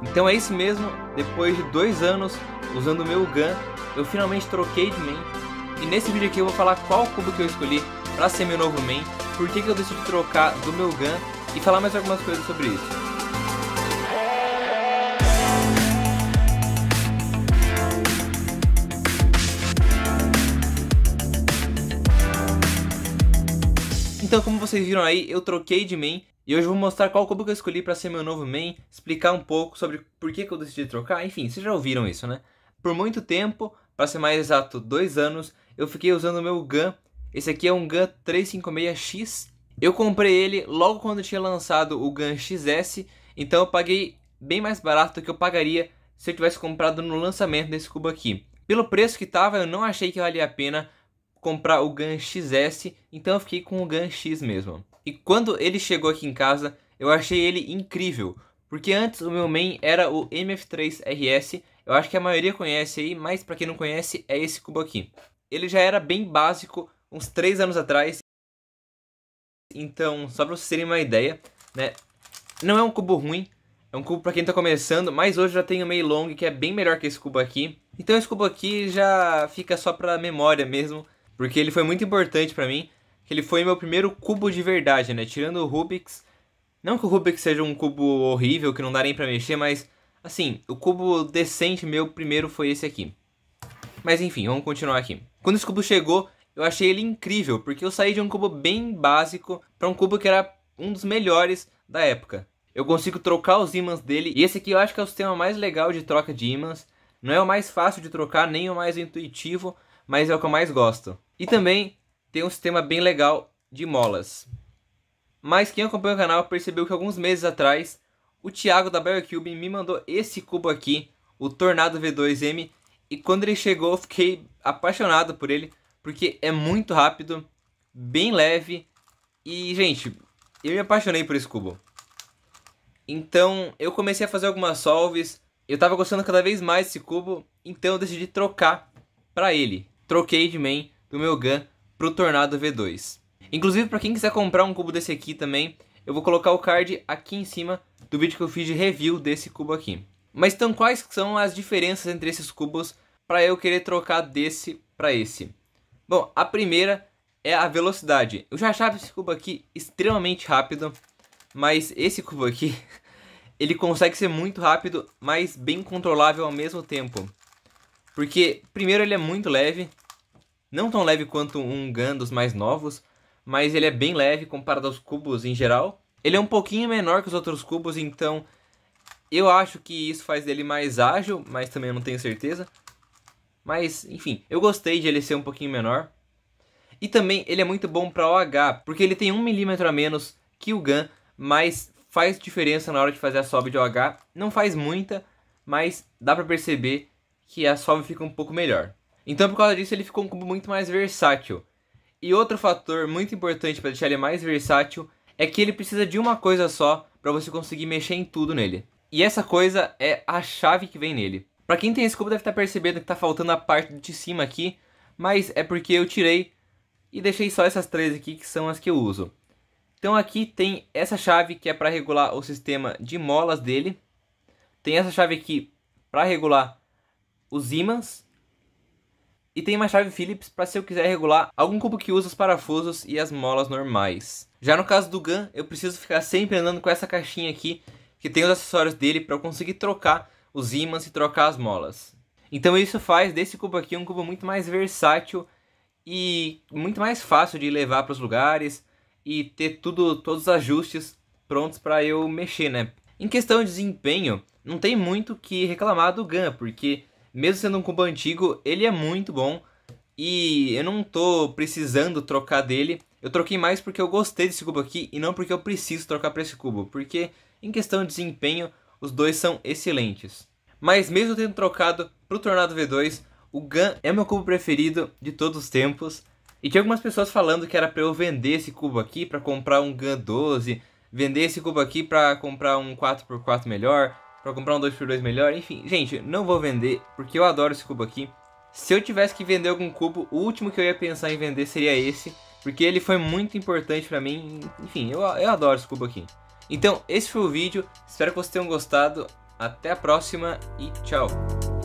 Então é isso mesmo, depois de 2 anos usando o meu GAN, eu finalmente troquei de main. E nesse vídeo aqui eu vou falar qual cubo que eu escolhi para ser meu novo main, por que eu decidi trocar do meu GAN e falar mais algumas coisas sobre isso. Então, como vocês viram aí, eu troquei de main e hoje eu vou mostrar qual cubo que eu escolhi para ser meu novo main, explicar um pouco sobre por que eu decidi trocar, enfim, vocês já ouviram isso, né? Por muito tempo, para ser mais exato, 2 anos, eu fiquei usando o meu GAN. Esse aqui é um GAN 356X. Eu comprei ele logo quando eu tinha lançado o GAN XS, então eu paguei bem mais barato do que eu pagaria se eu tivesse comprado no lançamento desse cubo aqui. Pelo preço que estava, eu não achei que valia a pena comprar o GAN XS, então eu fiquei com o GAN X mesmo. E quando ele chegou aqui em casa, eu achei ele incrível, porque antes o meu main era o MF3RS, eu acho que a maioria conhece aí, mas para quem não conhece, é esse cubo aqui. Ele já era bem básico uns 3 anos atrás, então só para vocês terem uma ideia, né? Não é um cubo ruim, é um cubo para quem tá começando, mas hoje já tem o MeiLong, que é bem melhor que esse cubo aqui. Então esse cubo aqui já fica só para memória mesmo, porque ele foi muito importante pra mim, que ele foi meu primeiro cubo de verdade, né? Tirando o Rubik's. Não que o Rubik's seja um cubo horrível, que não dá nem pra mexer, mas, assim, o cubo decente meu primeiro foi esse aqui. Mas enfim, vamos continuar aqui. Quando esse cubo chegou, eu achei ele incrível, porque eu saí de um cubo bem básico pra um cubo que era um dos melhores da época. Eu consigo trocar os ímãs dele, e esse aqui eu acho que é o sistema mais legal de troca de ímãs. Não é o mais fácil de trocar, nem o mais intuitivo, mas é o que eu mais gosto. E também tem um sistema bem legal de molas. Mas quem acompanha o canal percebeu que alguns meses atrás, o Thiago da BarCube me mandou esse cubo aqui, o Tornado V2M. E quando ele chegou eu fiquei apaixonado por ele, porque é muito rápido, bem leve. E gente, eu me apaixonei por esse cubo. Então eu comecei a fazer algumas solves, eu tava gostando cada vez mais desse cubo, então eu decidi trocar pra ele. Troquei de main do meu GAN pro Tornado V2. Inclusive, para quem quiser comprar um cubo desse aqui também, eu vou colocar o card aqui em cima do vídeo que eu fiz de review desse cubo aqui. Mas então, quais são as diferenças entre esses cubos para eu querer trocar desse para esse? Bom, a primeira é a velocidade. Eu já achava esse cubo aqui extremamente rápido, mas esse cubo aqui, ele consegue ser muito rápido, mas bem controlável ao mesmo tempo. Porque, primeiro, ele é muito leve. Não tão leve quanto um GAN dos mais novos, mas ele é bem leve comparado aos cubos em geral. Ele é um pouquinho menor que os outros cubos, então eu acho que isso faz dele mais ágil, mas também eu não tenho certeza. Mas, enfim, eu gostei de ele ser um pouquinho menor. E também ele é muito bom para OH, porque ele tem 1 mm a menos que o GAN, mas faz diferença na hora de fazer a solve de OH. Não faz muita, mas dá para perceber que a solve fica um pouco melhor. Então, por causa disso, ele ficou um cubo muito mais versátil. E outro fator muito importante para deixar ele mais versátil é que ele precisa de uma coisa só para você conseguir mexer em tudo nele. E essa coisa é a chave que vem nele. Para quem tem esse cubo deve estar percebendo que está faltando a parte de cima aqui, mas é porque eu tirei e deixei só essas 3 aqui que são as que eu uso. Então aqui tem essa chave que é para regular o sistema de molas dele. Tem essa chave aqui para regular os ímãs. E tem uma chave Phillips para se eu quiser regular algum cubo que usa os parafusos e as molas normais. Já no caso do GAN, eu preciso ficar sempre andando com essa caixinha aqui, que tem os acessórios dele para eu conseguir trocar os ímãs e trocar as molas. Então isso faz desse cubo aqui um cubo muito mais versátil e muito mais fácil de levar para os lugares e ter todos os ajustes prontos para eu mexer, né? Em questão de desempenho, não tem muito o que reclamar do GAN, porque mesmo sendo um cubo antigo, ele é muito bom e eu não tô precisando trocar dele. Eu troquei mais porque eu gostei desse cubo aqui e não porque eu preciso trocar para esse cubo, porque em questão de desempenho, os dois são excelentes. Mas mesmo tendo trocado pro Tornado V2, o GAN é meu cubo preferido de todos os tempos. E tinha algumas pessoas falando que era para eu vender esse cubo aqui para comprar um GAN 12, vender esse cubo aqui para comprar um 4x4 melhor, pra comprar um 2x2 melhor, enfim. Gente, não vou vender, porque eu adoro esse cubo aqui. Se eu tivesse que vender algum cubo, o último que eu ia pensar em vender seria esse, porque ele foi muito importante pra mim. Enfim, eu adoro esse cubo aqui. Então, esse foi o vídeo. Espero que vocês tenham gostado. Até a próxima e tchau!